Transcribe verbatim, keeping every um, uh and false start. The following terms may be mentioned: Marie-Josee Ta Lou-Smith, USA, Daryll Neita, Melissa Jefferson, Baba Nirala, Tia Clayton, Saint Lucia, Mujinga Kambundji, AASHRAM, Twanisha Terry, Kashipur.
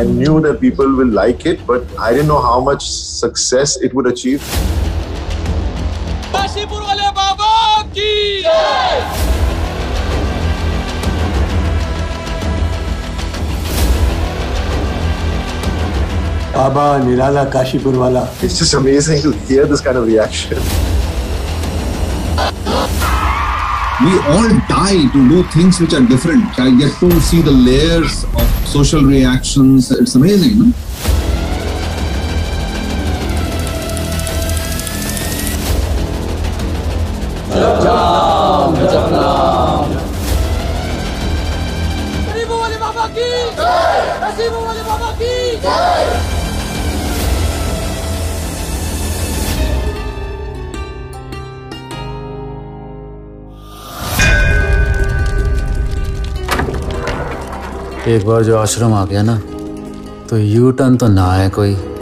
I knew that people will like it, but I didn't know how much success it would achieve. Kashipur wale Baba ki jai! Baba Nirala Kashipur wala. It's just amazing to hear this kind of reaction. We all die to do things which are different. I get to see the layers of social reactions. It's amazing, no? Baba एक बार जो आश्रम आ गया ना तो U turn तो ना आए कोई।